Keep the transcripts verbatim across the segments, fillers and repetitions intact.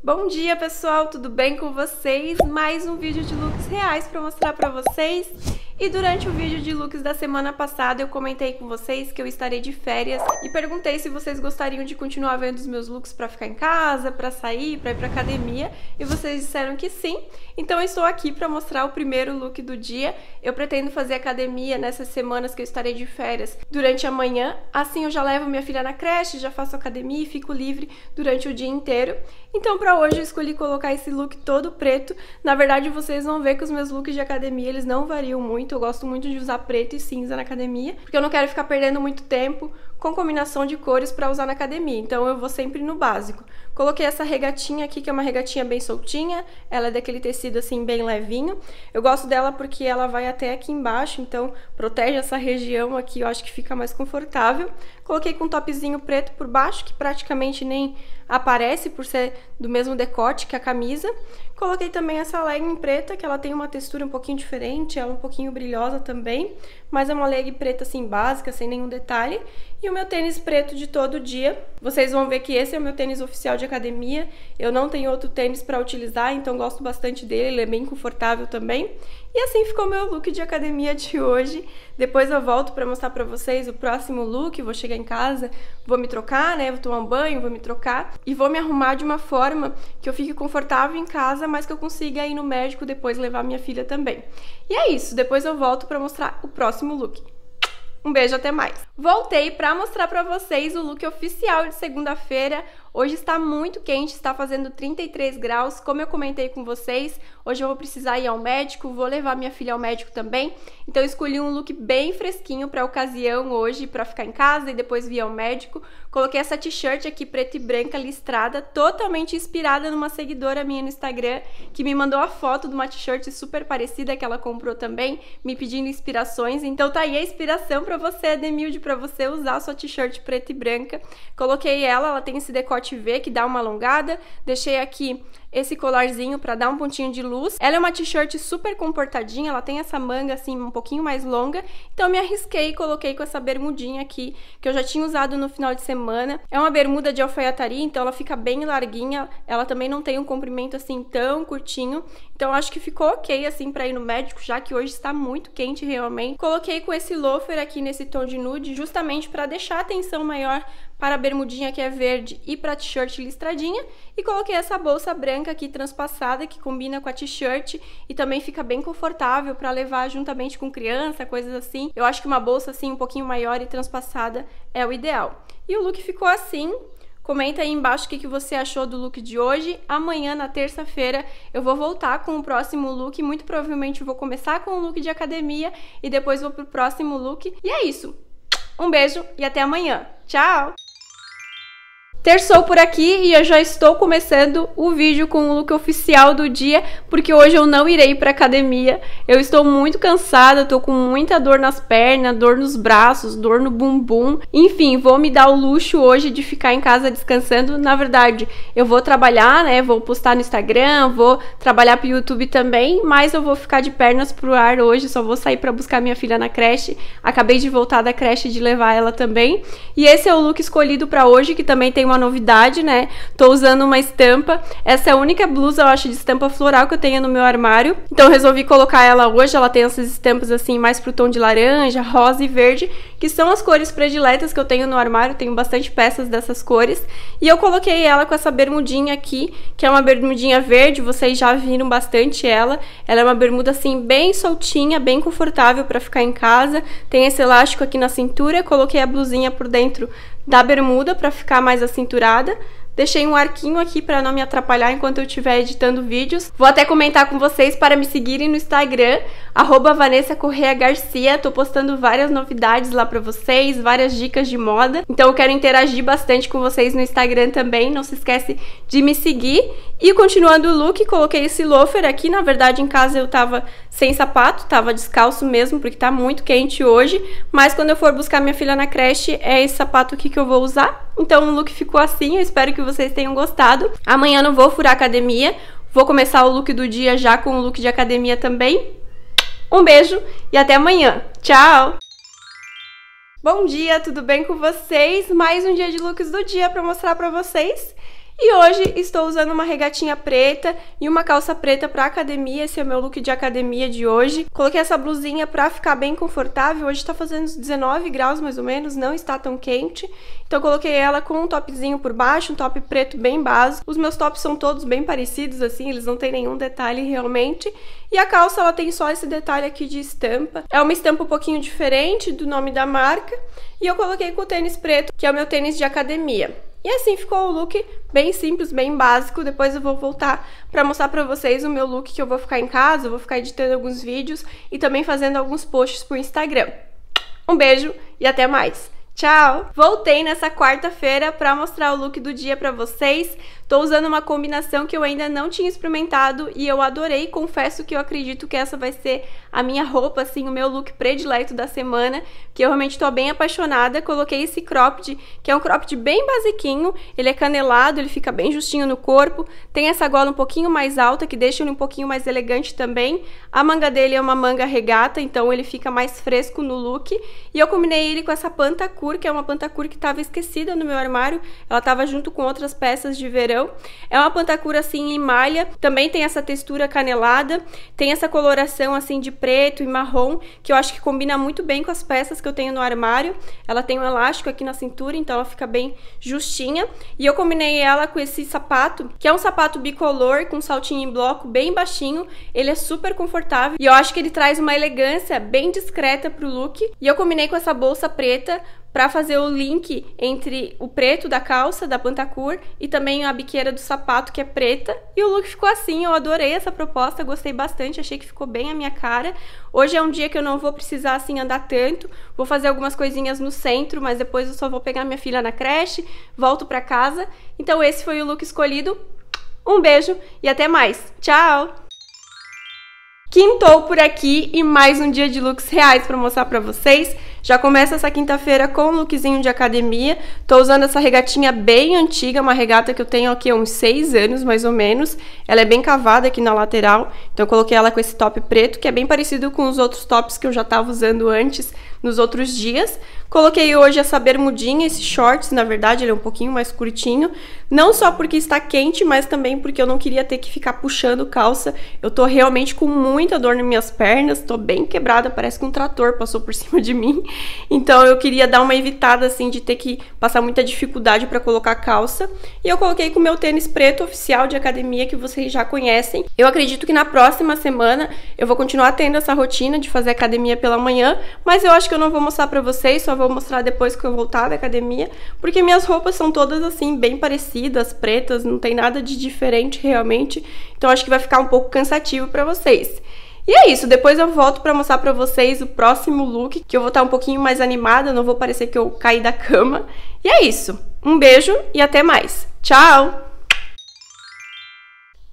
Bom dia pessoal, tudo bem com vocês? Mais um vídeo de looks reais para mostrar para vocês. E durante o vídeo de looks da semana passada eu comentei com vocês que eu estarei de férias e perguntei se vocês gostariam de continuar vendo os meus looks para ficar em casa, para sair, para ir para academia, e vocês disseram que sim. Então eu estou aqui para mostrar o primeiro look do dia. Eu pretendo fazer academia nessas semanas que eu estarei de férias durante a manhã, assim eu já levo minha filha na creche, já faço academia e fico livre durante o dia inteiro. Então pra Para hoje eu escolhi colocar esse look todo preto. Na verdade vocês vão ver que os meus looks de academia eles não variam muito, eu gosto muito de usar preto e cinza na academia, porque eu não quero ficar perdendo muito tempo com combinação de cores para usar na academia, então eu vou sempre no básico. Coloquei essa regatinha aqui, que é uma regatinha bem soltinha, ela é daquele tecido assim bem levinho, eu gosto dela porque ela vai até aqui embaixo, então protege essa região aqui, eu acho que fica mais confortável. Coloquei com um topzinho preto por baixo, que praticamente nem aparece por ser do mesmo decote que a camisa. Coloquei também essa legging preta, que ela tem uma textura um pouquinho diferente, ela é um pouquinho brilhosa também, mas é uma legging preta assim básica, sem nenhum detalhe. E o meu tênis preto de todo dia, vocês vão ver que esse é o meu tênis oficial de academia, eu não tenho outro tênis para utilizar, então gosto bastante dele, ele é bem confortável também. E assim ficou meu look de academia de hoje. Depois eu volto para mostrar para vocês o próximo look, vou chegar em casa, vou me trocar, né, vou tomar um banho, vou me trocar e vou me arrumar de uma forma que eu fique confortável em casa, mas que eu consiga ir no médico depois levar minha filha também. E é isso, depois eu volto para mostrar o próximo look. Um beijo, até mais! Voltei para mostrar para vocês o look oficial de segunda-feira. Hoje está muito quente, está fazendo trinta e três graus, como eu comentei com vocês. Hoje eu vou precisar ir ao médico, vou levar minha filha ao médico também. Então eu escolhi um look bem fresquinho para a ocasião hoje, para ficar em casa e depois vir ao médico. Coloquei essa t-shirt aqui preta e branca listrada, totalmente inspirada numa seguidora minha no Instagram, que me mandou a foto de uma t-shirt super parecida que ela comprou também, me pedindo inspirações. Então tá aí a inspiração para você, Ademilde, para você usar a sua t-shirt preta e branca. Coloquei ela, ela tem esse decote V que dá uma alongada, deixei aqui esse colarzinho para dar um pontinho de luz. Ela é uma t-shirt super comportadinha, ela tem essa manga assim um pouquinho mais longa, então me arrisquei e coloquei com essa bermudinha aqui, que eu já tinha usado no final de semana. É uma bermuda de alfaiataria, então ela fica bem larguinha, ela também não tem um comprimento assim tão curtinho, então acho que ficou ok assim para ir no médico, já que hoje está muito quente realmente. Coloquei com esse loafer aqui nesse tom de nude, justamente para deixar a tensão maior para a bermudinha que é verde e para a t-shirt listradinha, e coloquei essa bolsa branca aqui transpassada que combina com a t-shirt e também fica bem confortável para levar juntamente com criança, coisas assim. Eu acho que uma bolsa assim um pouquinho maior e transpassada é o ideal. E o look ficou assim. Comenta aí embaixo o que você achou do look de hoje. Amanhã, na terça-feira, eu vou voltar com o próximo look. Muito provavelmente eu vou começar com o look de academia e depois vou pro próximo look. E é isso. Um beijo e até amanhã. Tchau! Terçou por aqui e eu já estou começando o vídeo com o look oficial do dia, porque hoje eu não irei para academia. Eu estou muito cansada, estou com muita dor nas pernas, dor nos braços, dor no bumbum. Enfim, vou me dar o luxo hoje de ficar em casa descansando. Na verdade, eu vou trabalhar, né? Vou postar no Instagram, vou trabalhar pro YouTube também, mas eu vou ficar de pernas pro ar hoje, só vou sair para buscar minha filha na creche. Acabei de voltar da creche de levar ela também. E esse é o look escolhido para hoje, que também tem uma novidade, né? Tô usando uma estampa, essa é a única blusa, eu acho, de estampa floral que eu tenho no meu armário, então eu resolvi colocar ela hoje. Ela tem essas estampas assim mais pro tom de laranja, rosa e verde, que são as cores prediletas que eu tenho no armário, tenho bastante peças dessas cores, e eu coloquei ela com essa bermudinha aqui, que é uma bermudinha verde, vocês já viram bastante ela, ela é uma bermuda assim bem soltinha, bem confortável pra ficar em casa, tem esse elástico aqui na cintura, coloquei a blusinha por dentro da bermuda pra ficar mais acinturada. Deixei um arquinho aqui para não me atrapalhar enquanto eu estiver editando vídeos. Vou até comentar com vocês para me seguirem no Instagram, arroba Vanessa Corrêa Garcia. Tô postando várias novidades lá para vocês, várias dicas de moda. Então eu quero interagir bastante com vocês no Instagram também. Não se esquece de me seguir. E continuando o look, coloquei esse loafer aqui. Na verdade, em casa eu tava sem sapato, tava descalço mesmo, porque tá muito quente hoje. Mas quando eu for buscar minha filha na creche, é esse sapato aqui que eu vou usar. Então o look ficou assim, eu espero que vocês tenham gostado. Amanhã não vou furar academia, vou começar o look do dia já com o look de academia também. Um beijo e até amanhã. Tchau! Bom dia, tudo bem com vocês? Mais um dia de looks do dia para mostrar para vocês. E hoje estou usando uma regatinha preta e uma calça preta para academia. Esse é o meu look de academia de hoje. Coloquei essa blusinha para ficar bem confortável. Hoje está fazendo dezenove graus mais ou menos, não está tão quente. Então coloquei ela com um topzinho por baixo, um top preto bem básico. Os meus tops são todos bem parecidos assim, eles não têm nenhum detalhe realmente. E a calça ela tem só esse detalhe aqui de estampa. É uma estampa um pouquinho diferente do nome da marca. E eu coloquei com o tênis preto, que é o meu tênis de academia. E assim ficou o look bem simples, bem básico. Depois eu vou voltar pra mostrar pra vocês o meu look que eu vou ficar em casa, eu vou ficar editando alguns vídeos e também fazendo alguns posts pro Instagram. Um beijo e até mais! Tchau! Voltei nessa quarta-feira pra mostrar o look do dia pra vocês. Tô usando uma combinação que eu ainda não tinha experimentado e eu adorei. Confesso que eu acredito que essa vai ser a minha roupa, assim, o meu look predileto da semana, que eu realmente tô bem apaixonada. Coloquei esse cropped, que é um cropped bem basiquinho. Ele é canelado, ele fica bem justinho no corpo. Tem essa gola um pouquinho mais alta, que deixa ele um pouquinho mais elegante também. A manga dele é uma manga regata, então ele fica mais fresco no look. E eu combinei ele com essa pantacur, que é uma pantacur que estava esquecida no meu armário. Ela estava junto com outras peças de verão. É uma pantacur assim em malha. Também tem essa textura canelada. Tem essa coloração assim de preto e marrom, que eu acho que combina muito bem com as peças que eu tenho no armário. Ela tem um elástico aqui na cintura, então ela fica bem justinha. E eu combinei ela com esse sapato, que é um sapato bicolor com saltinho em bloco bem baixinho. Ele é super confortável e eu acho que ele traz uma elegância bem discreta pro look. E eu combinei com essa bolsa preta para fazer o link entre o preto da calça, da pantacur, e também a biqueira do sapato, que é preta. E o look ficou assim, eu adorei essa proposta, gostei bastante, achei que ficou bem a minha cara. Hoje é um dia que eu não vou precisar, assim, andar tanto. Vou fazer algumas coisinhas no centro, mas depois eu só vou pegar minha filha na creche, volto para casa. Então esse foi o look escolhido. Um beijo e até mais. Tchau! Quintou por aqui e mais um dia de looks reais pra mostrar pra vocês. Já começa essa quinta-feira com um lookzinho de academia. Tô usando essa regatinha bem antiga, uma regata que eu tenho aqui há uns seis anos, mais ou menos. Ela é bem cavada aqui na lateral, então eu coloquei ela com esse top preto, que é bem parecido com os outros tops que eu já tava usando antes, nos outros dias. Coloquei hoje essa bermudinha, esse shorts, na verdade ele é um pouquinho mais curtinho. Não só porque está quente, mas também porque eu não queria ter que ficar puxando calça. Eu tô realmente com muito... muita dor nas minhas pernas, tô bem quebrada, parece que um trator passou por cima de mim. Então eu queria dar uma evitada assim de ter que passar muita dificuldade para colocar calça. E eu coloquei com o meu tênis preto oficial de academia que vocês já conhecem. Eu acredito que na próxima semana eu vou continuar tendo essa rotina de fazer academia pela manhã, mas eu acho que eu não vou mostrar para vocês, só vou mostrar depois que eu voltar da academia, porque minhas roupas são todas assim bem parecidas, pretas, não tem nada de diferente realmente. Então acho que vai ficar um pouco cansativo para vocês. E é isso, depois eu volto pra mostrar pra vocês o próximo look, que eu vou estar um pouquinho mais animada, não vou parecer que eu caí da cama. E é isso, um beijo e até mais. Tchau!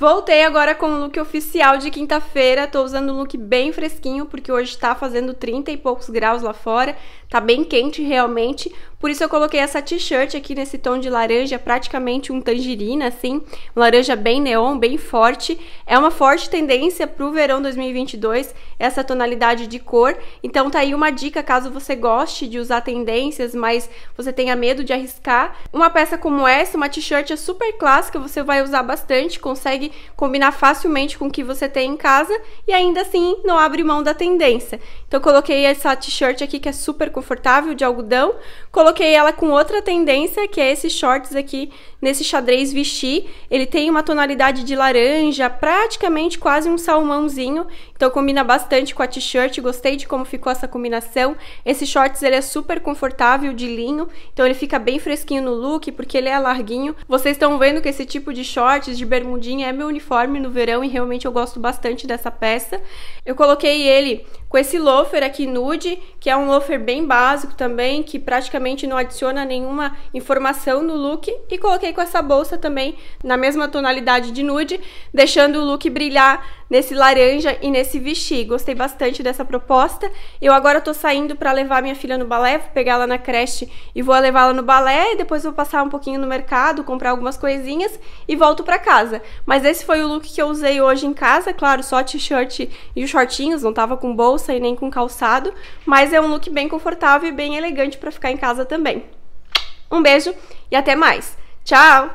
Voltei agora com o look oficial de quinta-feira, tô usando um look bem fresquinho, porque hoje tá fazendo trinta e poucos graus lá fora, tá bem quente realmente, por isso eu coloquei essa t-shirt aqui nesse tom de laranja, praticamente um tangerina, assim, um laranja bem neon, bem forte, é uma forte tendência pro verão dois mil e vinte e dois, essa tonalidade de cor, então tá aí uma dica caso você goste de usar tendências, mas você tenha medo de arriscar. Uma peça como essa, uma t-shirt é super clássica, você vai usar bastante, consegue combinar facilmente com o que você tem em casa e ainda assim não abre mão da tendência. Então coloquei essa t-shirt aqui que é super confortável, de algodão, coloquei ela com outra tendência que é esses shorts aqui nesse xadrez Vichy, ele tem uma tonalidade de laranja, praticamente quase um salmãozinho, então combina bastante com a t-shirt, gostei de como ficou essa combinação. Esse shorts ele é super confortável, de linho, então ele fica bem fresquinho no look porque ele é larguinho. Vocês estão vendo que esse tipo de shorts, de bermudinha é meu uniforme no verão e realmente eu gosto bastante dessa peça. Eu coloquei ele com esse loafer aqui nude, que é um loafer bem básico também, que praticamente não adiciona nenhuma informação no look, e coloquei com essa bolsa também na mesma tonalidade de nude, deixando o look brilhar nesse laranja e nesse Vichy. Gostei bastante dessa proposta. Eu agora tô saindo pra levar minha filha no balé, vou pegar ela na creche e vou levá-la no balé, e depois vou passar um pouquinho no mercado, comprar algumas coisinhas e volto pra casa. Mas esse foi o look que eu usei hoje em casa, claro, só t-shirt e os shortinhos, não tava com bolsa e nem com calçado, mas é um look bem confortável e bem elegante pra ficar em casa também. Um beijo e até mais. Tchau!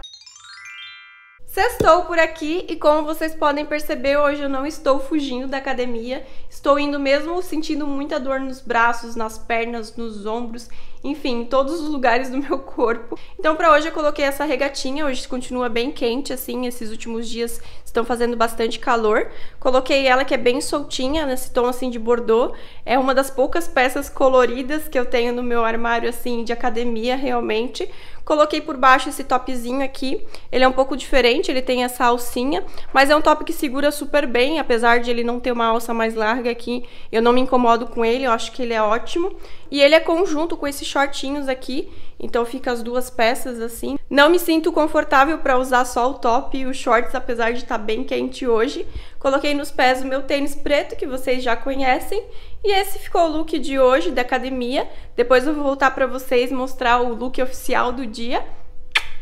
Sextou por aqui e como vocês podem perceber, hoje eu não estou fugindo da academia. Estou indo mesmo sentindo muita dor nos braços, nas pernas, nos ombros, enfim, em todos os lugares do meu corpo. Então pra hoje eu coloquei essa regatinha, hoje continua bem quente assim, esses últimos dias estão fazendo bastante calor. Coloquei ela que é bem soltinha, nesse tom assim de bordô. É uma das poucas peças coloridas que eu tenho no meu armário assim de academia realmente. Coloquei por baixo esse topzinho aqui, ele é um pouco diferente, ele tem essa alcinha, mas é um top que segura super bem, apesar de ele não ter uma alça mais larga aqui, eu não me incomodo com ele, eu acho que ele é ótimo. E ele é conjunto com esses shortinhos aqui, então fica as duas peças assim. Não me sinto confortável para usar só o top e os shorts, apesar de estar bem quente hoje. Coloquei nos pés o meu tênis preto, que vocês já conhecem. E esse ficou o look de hoje da academia. Depois eu vou voltar para vocês mostrar o look oficial do dia.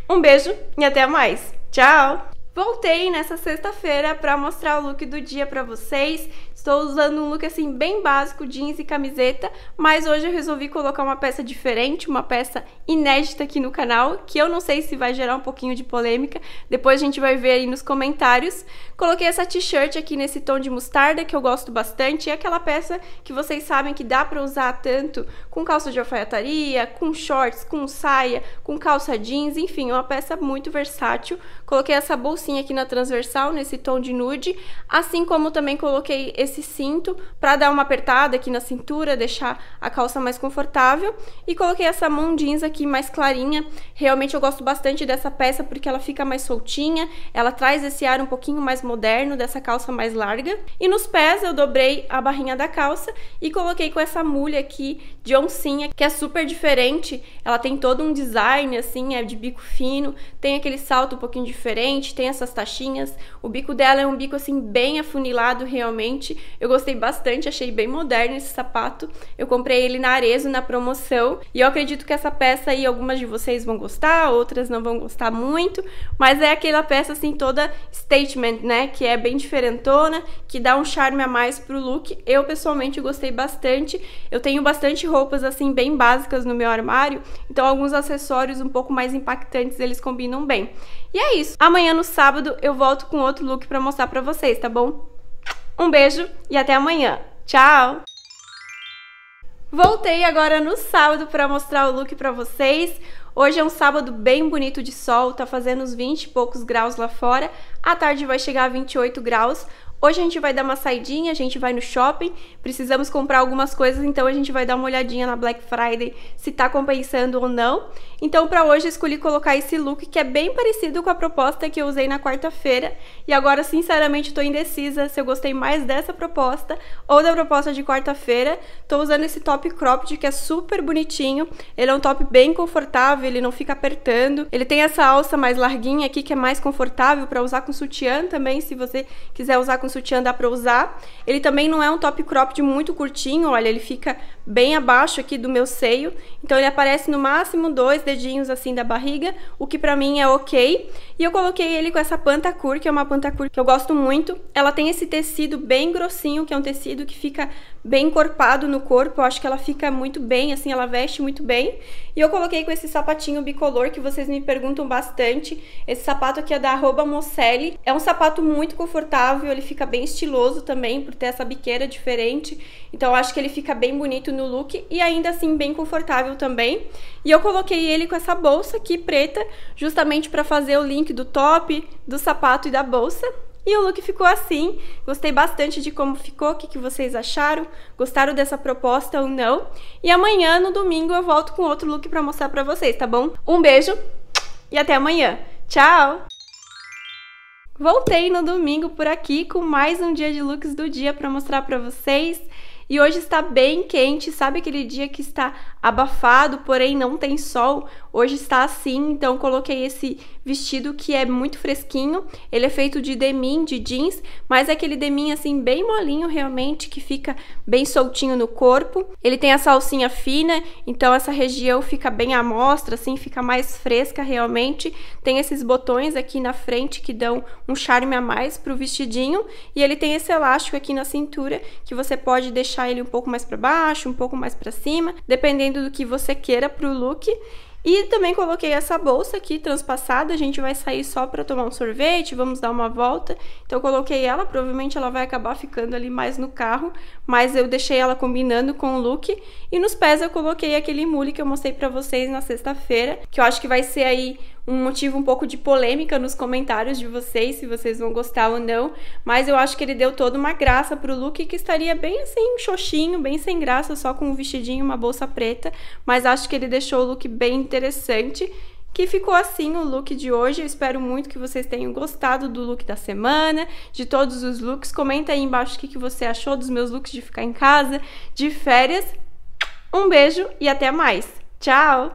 Um beijo e até mais. Tchau! Voltei nessa sexta-feira para mostrar o look do dia para vocês. Estou usando um look assim bem básico, jeans e camiseta, mas hoje eu resolvi colocar uma peça diferente, uma peça inédita aqui no canal, que eu não sei se vai gerar um pouquinho de polêmica, depois a gente vai ver aí nos comentários. Coloquei essa t-shirt aqui nesse tom de mostarda, que eu gosto bastante, é aquela peça que vocês sabem que dá para usar tanto com calça de alfaiataria, com shorts, com saia, com calça jeans, enfim, é uma peça muito versátil. Coloquei essa bolsa aqui na transversal, nesse tom de nude, assim como também coloquei esse cinto para dar uma apertada aqui na cintura, deixar a calça mais confortável, e coloquei essa mão jeans aqui mais clarinha. Realmente eu gosto bastante dessa peça porque ela fica mais soltinha, ela traz esse ar um pouquinho mais moderno dessa calça mais larga. E nos pés eu dobrei a barrinha da calça e coloquei com essa mulha aqui de oncinha, que é super diferente, ela tem todo um design assim, é de bico fino, tem aquele salto um pouquinho diferente, tem essas taxinhas, o bico dela é um bico assim bem afunilado realmente, eu gostei bastante, achei bem moderno esse sapato, eu comprei ele na Arezzo na promoção, e eu acredito que essa peça aí algumas de vocês vão gostar, outras não vão gostar muito, mas é aquela peça assim toda statement, né, que é bem diferentona, que dá um charme a mais pro look. Eu pessoalmente gostei bastante, eu tenho bastante roupas assim bem básicas no meu armário, então alguns acessórios um pouco mais impactantes eles combinam bem. E é isso, amanhã no sábado eu volto com outro look pra mostrar pra vocês, tá bom? Um beijo e até amanhã. Tchau! Voltei agora no sábado pra mostrar o look pra vocês. Hoje é um sábado bem bonito de sol, tá fazendo uns vinte e poucos graus lá fora. À tarde vai chegar a vinte e oito graus. Hoje a gente vai dar uma saidinha, a gente vai no shopping, precisamos comprar algumas coisas, então a gente vai dar uma olhadinha na Black Friday se tá compensando ou não. Então pra hoje eu escolhi colocar esse look que é bem parecido com a proposta que eu usei na quarta-feira, e agora sinceramente tô indecisa se eu gostei mais dessa proposta ou da proposta de quarta-feira. Tô usando esse top cropped que é super bonitinho, ele é um top bem confortável, ele não fica apertando, ele tem essa alça mais larguinha aqui que é mais confortável pra usar com sutiã também, se você quiser usar com sutiã dá pra usar. Ele também não é um top cropped muito curtinho, olha, ele fica bem abaixo aqui do meu seio, então ele aparece no máximo dois dedinhos assim da barriga, o que pra mim é ok. E eu coloquei ele com essa pantacur, que é uma pantacur que eu gosto muito, ela tem esse tecido bem grossinho, que é um tecido que fica bem encorpado no corpo, eu acho que ela fica muito bem, assim, ela veste muito bem. E eu coloquei com esse sapatinho bicolor, que vocês me perguntam bastante, esse sapato aqui é da Arroba Mocelli, é um sapato muito confortável, ele fica bem estiloso também, por ter essa biqueira diferente, então eu acho que ele fica bem bonito no look e ainda assim bem confortável também. E eu coloquei ele com essa bolsa aqui preta, justamente para fazer o link do top, do sapato e da bolsa. E o look ficou assim, gostei bastante de como ficou, o que, que vocês acharam, gostaram dessa proposta ou não. E amanhã, no domingo, eu volto com outro look para mostrar para vocês, tá bom? Um beijo e até amanhã, tchau! Voltei no domingo por aqui com mais um dia de looks do dia para mostrar para vocês. E hoje está bem quente, sabe aquele dia que está abafado, porém não tem sol? Hoje está assim, então coloquei esse vestido que é muito fresquinho. Ele é feito de denim, de jeans, mas é aquele denim assim bem molinho realmente, que fica bem soltinho no corpo. Ele tem essa alcinha fina, então essa região fica bem à mostra, assim, fica mais fresca realmente. Tem esses botões aqui na frente que dão um charme a mais pro vestidinho. E ele tem esse elástico aqui na cintura que você pode deixar ele um pouco mais para baixo, um pouco mais para cima, dependendo do que você queira pro look. E também coloquei essa bolsa aqui, transpassada. A gente vai sair só pra tomar um sorvete, vamos dar uma volta. Então eu coloquei ela, provavelmente ela vai acabar ficando ali mais no carro, mas eu deixei ela combinando com o look. E nos pés eu coloquei aquele mule que eu mostrei pra vocês na sexta-feira, que eu acho que vai ser aí um motivo um pouco de polêmica nos comentários de vocês, se vocês vão gostar ou não, mas eu acho que ele deu toda uma graça pro look, que estaria bem assim, xoxinho, bem sem graça, só com um vestidinho e uma bolsa preta, mas acho que ele deixou o look bem interessante. Que ficou assim o look de hoje. Eu espero muito que vocês tenham gostado do look da semana, de todos os looks. Comenta aí embaixo o que você achou dos meus looks de ficar em casa, de férias. Um beijo e até mais. Tchau!